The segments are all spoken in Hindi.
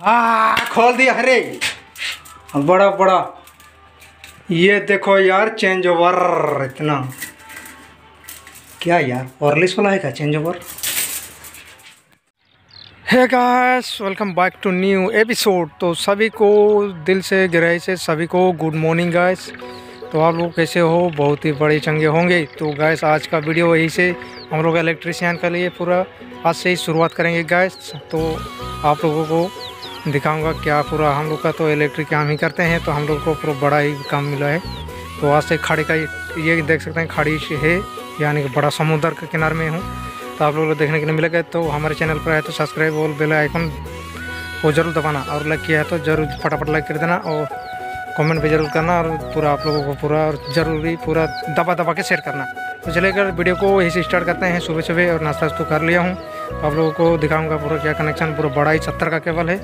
खोल दिया। अरे बड़ा बड़ा ये देखो यार चेंज ओवर इतना क्या यार ऑरलिस वाला है क्या change over. Hey guys welcome back to new episode. तो सभी को दिल से गहराई से सभी को गुड मॉर्निंग गाइस। तो आप लोग कैसे हो, बहुत ही बड़े चंगे होंगे। तो गाइस आज का वीडियो यही से हम लोग इलेक्ट्रीशियन के लिए पूरा आज से ही शुरुआत करेंगे गाइस। तो आप लोगों को दिखाऊंगा क्या पूरा हम लोग का तो इलेक्ट्रिक काम ही करते हैं, तो हम लोग को पूरा बड़ा ही काम मिला है। तो आज से खाड़ी का ये देख सकते हैं, खाड़ी है यानी कि बड़ा समुद्र के किनारे में हूँ। तो आप लोग देखने के लिए मिलेगा। तो हमारे चैनल पर आए तो सब्सक्राइब और बेल आइकन को जरूर दबाना, और लाइक किया है तो जरूर फटाफट लाइक कर देना और कमेंट भी जरूर करना, और पूरा आप लोगों को पूरा और जरूरी पूरा दबा दबा के शेयर करना। तो चलिए कर वीडियो को यहीं से स्टार्ट करते हैं। सुबह सुबह और नाश्ता तो कर लिया हूँ। तो आप लोगों को दिखाऊंगा पूरा क्या कनेक्शन पूरा बड़ा ही 70 का केबल है।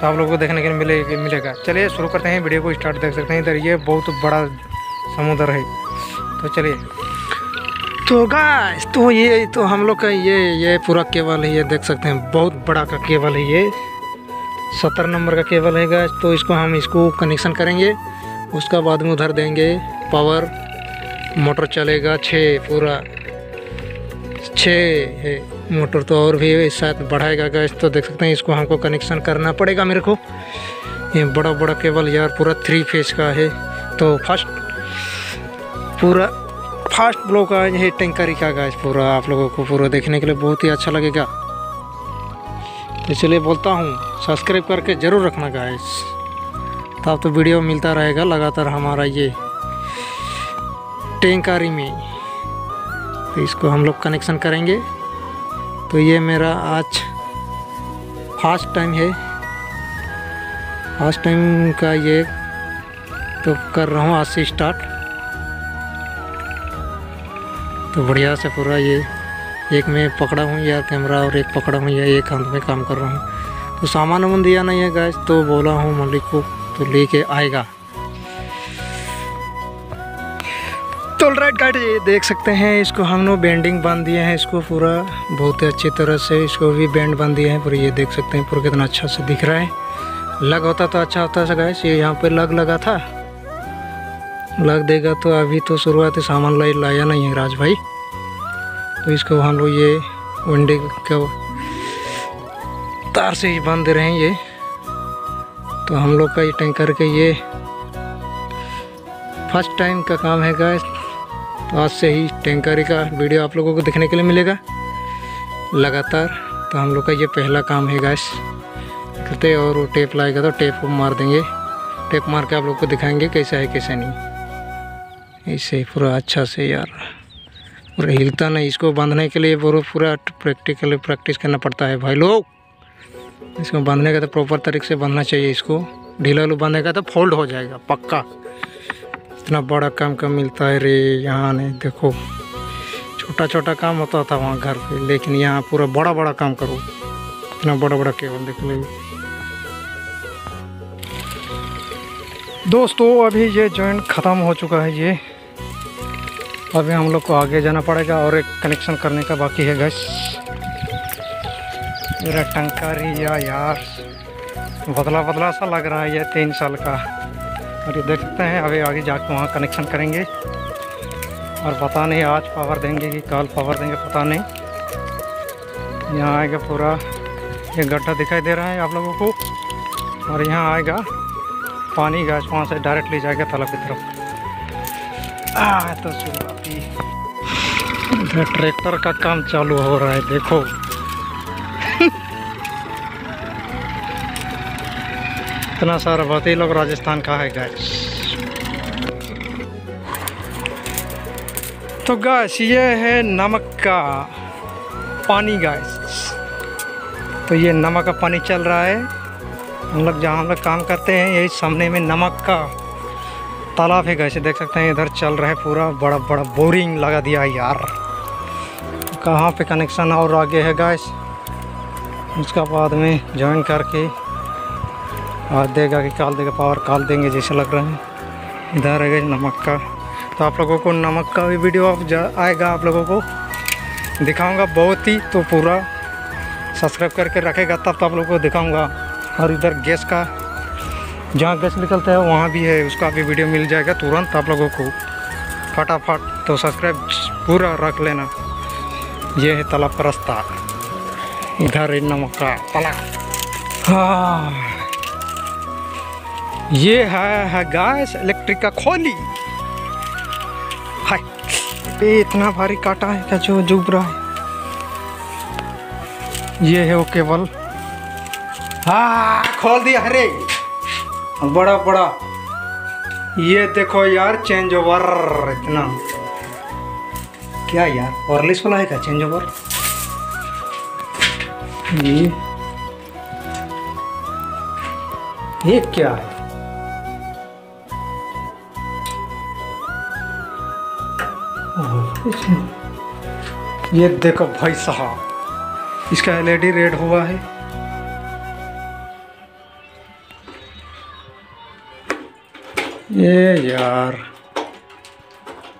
तो आप लोगों को देखने के लिए मिलेगा। चलिए शुरू करते हैं वीडियो को स्टार्ट। देख सकते हैं इधर ये बहुत बड़ा समुद्र है। तो चलिए तो गाइस तो ये तो हम लोग का ये पूरा केबल है, ये देख सकते हैं बहुत बड़ा का केबल है, ये 70 नंबर का केबल है गाइस। तो इसको कनेक्शन करेंगे, उसका बाद में उधर देंगे पावर, मोटर चलेगा 6 है मोटर, तो और भी साथ बढ़ाएगा गाइस। तो देख सकते हैं इसको हमको कनेक्शन करना पड़ेगा मेरे को। ये बड़ा बड़ा केबल यार पूरा 3 फेज का है। तो फर्स्ट ब्लॉक का ये टैंकरी का गाइस पूरा आप लोगों को पूरा देखने के लिए बहुत ही अच्छा लगेगा। इसलिए बोलता हूँ सब्सक्राइब करके ज़रूर रखना गाइस, तब तो वीडियो मिलता रहेगा लगातार हमारा ये टैंकरी में। तो इसको हम लोग कनेक्शन करेंगे। तो ये मेरा आज फर्स्ट टाइम का ये तो कर रहा हूँ आज से स्टार्ट। तो बढ़िया से पूरा ये एक में पकड़ा हूँ यार कैमरा, और एक पकड़ा हूँ या एक हाथ में काम कर रहा हूँ। तो सामान वामान दिया नहीं है गाइस, तो बोला हूँ मालिक को तो लेके आएगा। तो राइट गाइस ये देख सकते हैं इसको हम लोग बेंडिंग बांध दिए हैं, इसको पूरा बहुत ही अच्छी तरह से इसको भी बेंड बांध दिए हैं पूरा। ये देख सकते हैं पूरा कितना अच्छा से दिख रहा है। लग होता तो अच्छा होता है गाइस, ये यहाँ पर लग लगा था, लग देगा तो। अभी तो शुरुआती सामान लाया नहीं है राज भाई। तो इसको हम लोग ये वनडे का तार से ही बांध दे रहे हैं ये। तो हम लोग का ये टैंकर के ये फर्स्ट टाइम का काम है गाइस। तो आज से ही टैंकरी का वीडियो आप लोगों को देखने के लिए मिलेगा लगातार। तो हम लोग का ये पहला काम है गाइस करते, और वो टेप लाएगा तो टेप को मार देंगे, टेप मार के आप लोग को दिखाएंगे कैसा है कैसा नहीं। ऐसे पूरा अच्छा से यार पूरा हिलता नहीं, इसको बांधने के लिए पूरा प्रैक्टिस करना पड़ता है भाई लोग। इसको बांधने का तो प्रॉपर तरीके से बांधना चाहिए, इसको ढीला बांधने का तो फोल्ड हो जाएगा पक्का। इतना बड़ा काम कम मिलता है रे यहाँ नहीं, देखो छोटा छोटा काम होता था वहाँ घर पे, लेकिन यहाँ पूरा बड़ा बड़ा काम करो। इतना बड़ा बड़ा केबल देख लो दोस्तों। अभी ये जॉइंट ख़त्म हो चुका है ये, अभी हम लोग को आगे जाना पड़ेगा और एक कनेक्शन करने का बाकी है गैस। मेरा टंकारी यार बदला सा लग रहा है ये 3 साल का। और ये देख सकते हैं अभी आगे जाके वहाँ कनेक्शन करेंगे, और पता नहीं आज पावर देंगे कि कल पावर देंगे पता नहीं। यहाँ आएगा पूरा ये गड्ढा दिखाई दे रहा है आप लोगों को, और यहाँ आएगा पानी गैस, वहाँ से डायरेक्ट ले जाएगा तालाब की तरफ। तो शुरुआती ट्रैक्टर का काम चालू हो रहा है देखो। इतना सारा बहुत ही लोग राजस्थान का है गैस। तो गैस ये है नमक का पानी गैस। तो ये नमक का पानी चल रहा है, हम लोग काम करते हैं यही सामने में नमक का तालाब है गाइस। देख सकते हैं इधर चल रहा है पूरा बड़ा बड़ा बोरिंग लगा दिया है यार। कहाँ पे कनेक्शन और आगे है गाइस, उसका बाद में ज्वाइन करके आज देगा कि काल देगा पावर, काल देंगे जैसे लग रहा है। इधर है गाइस नमक का। तो आप लोगों को नमक का भी वीडियो आएगा, आप लोगों को दिखाऊँगा बहुत ही। तो पूरा सब्सक्राइब करके रखेगा तब तो आप लोगों को दिखाऊँगा और इधर गैस का जहाँ गैस निकलता है वहाँ भी है, उसका भी वीडियो मिल जाएगा तुरंत आप लोगों को फटाफट। तो सब्सक्राइब पूरा रख लेना। ये है तालाब का रास्ता, इधर है नमक का तालाब। हाँ ये है गैस इलेक्ट्रिक का खोली। हाय इतना भारी काटा है क्या जो जुब रहा है। ये है वो केबल। हाँ खोल दिया। अरे बड़ा बड़ा ये देखो यार चेंज ओवर। इतना क्या यार वायरलेस वाला है क्या चेंज ओवर। ये क्या है। ये देखो भाई साहब इसका एलईडी रेड हुआ है। ये यार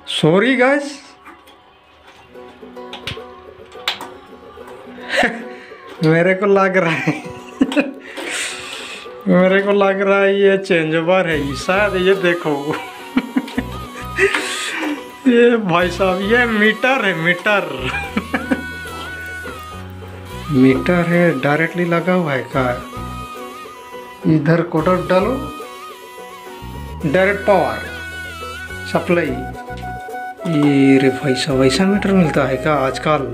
सॉरी गाइस मेरे को लग रहा है ये चेंज ओवर है शायद। ये देखो ये भाई साहब ये मीटर है, मीटर मीटर है डायरेक्टली लगा हुआ है का। इधर कोटर डालो डायरेक्ट पावर सप्लाई। ये रे भाई साहब ऐसा मीटर मिलता है क्या आजकल।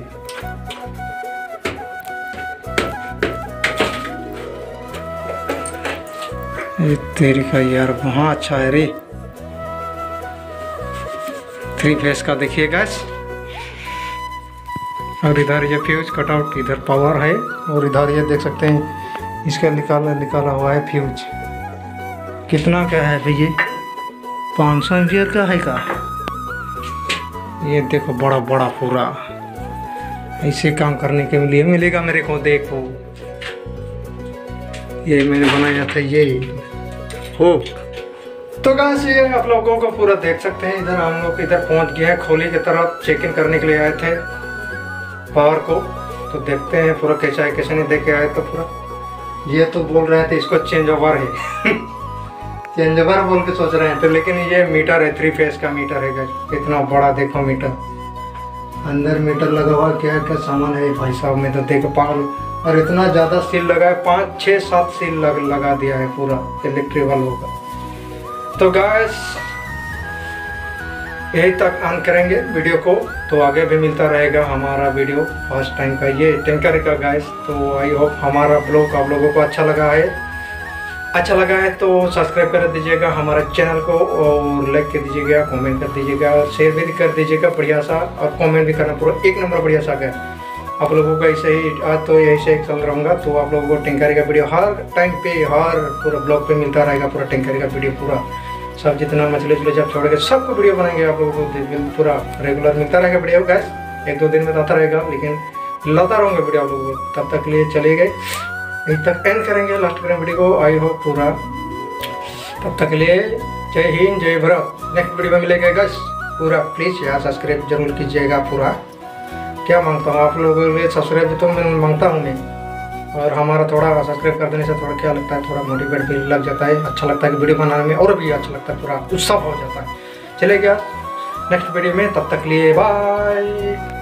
ये तेरी का यार वहाँ अच्छा है रे। थ्री फेस का देखिए गैस। और इधर ये फ्यूज कटआउट, इधर पावर है। और इधर ये देख सकते हैं इसका निकाला हुआ है फ्यूज। कितना का है भैया 500 एम्पियर का है का। ये देखो बड़ा बड़ा पूरा ऐसे काम करने के लिए मिलेगा मेरे को। देखो ये मैंने बनाया था ये हो। तो गाइस ये आप लोगों को पूरा देख सकते हैं। इधर हम लोग इधर पहुंच गए हैं खोली की तरफ। चेक इन करने के लिए आए थे पावर को, तो देखते हैं पूरा कैसा है कैसे नहीं। देख के आए तो पूरा ये तो बोल रहे थे इसको चेंज ओवर है चेंजवर बोल के सोच रहे हैं तो, लेकिन ये मीटर है 3 फेस का मीटर है गाइस। इतना बड़ा देखो मीटर, अंदर मीटर लगा हुआ क्या सामान है भाई साहब। में तो देखो पागल। और इतना ज़्यादा सील लगा है 5, 6, 7 सील लगा दिया है पूरा इलेक्ट्रिक वालों का। तो गाइस यही तक ऑन करेंगे वीडियो को, तो आगे भी मिलता रहेगा हमारा वीडियो। फर्स्ट टाइम का ये टैंकर का गाइस। तो आई होप हमारा ब्लॉग आप लोगों को अच्छा लगा है तो सब्सक्राइब कर दीजिएगा हमारा चैनल को और लाइक कर दीजिएगा, कमेंट कर दीजिएगा और शेयर भी कर दीजिएगा बढ़िया सा। और कमेंट भी करना पूरा 1 नंबर बढ़िया सा है आप लोगों का। ऐसे ही आज तो ऐसे ही चल रहूँगा। तो आप लोगों को टेंकारी का वीडियो हर टाइम पे हर पूरा ब्लॉग पे मिलता रहेगा। पूरा टेंकारी का वीडियो पूरा सब जितना मछली जब छोड़ के सबको वीडियो बनाएंगे आप लोगों को। पूरा रेगुलर मिलता रहेगा वीडियो गैस। 1-2 दिन में आता रहेगा लेकिन लाता रहूँगा वीडियो आप लोगों को। तब तक के लिए चले गए यहीं तक एंड करेंगे लास्ट करें वीडियो को। आई होप पूरा तब तक के लिए जय हिंद जय भारत। नेक्स्ट वीडियो में मिलेगा गाइस। पूरा प्लीज़ यार सब्सक्राइब जरूर कीजिएगा। पूरा क्या मांगता हूँ आप लोगों के लिए सब्सक्राइब तो मैं मांगता हूँ मैं। और हमारा थोड़ा सब्सक्राइब कर देने से थोड़ा क्या लगता है थोड़ा मोटिवेट भी लग जाता है। अच्छा लगता है कि वीडियो बनाने में और भी अच्छा लगता है, पूरा उत्साह हो जाता है। चले गया नेक्स्ट वीडियो में, तब तक के लिए बाय।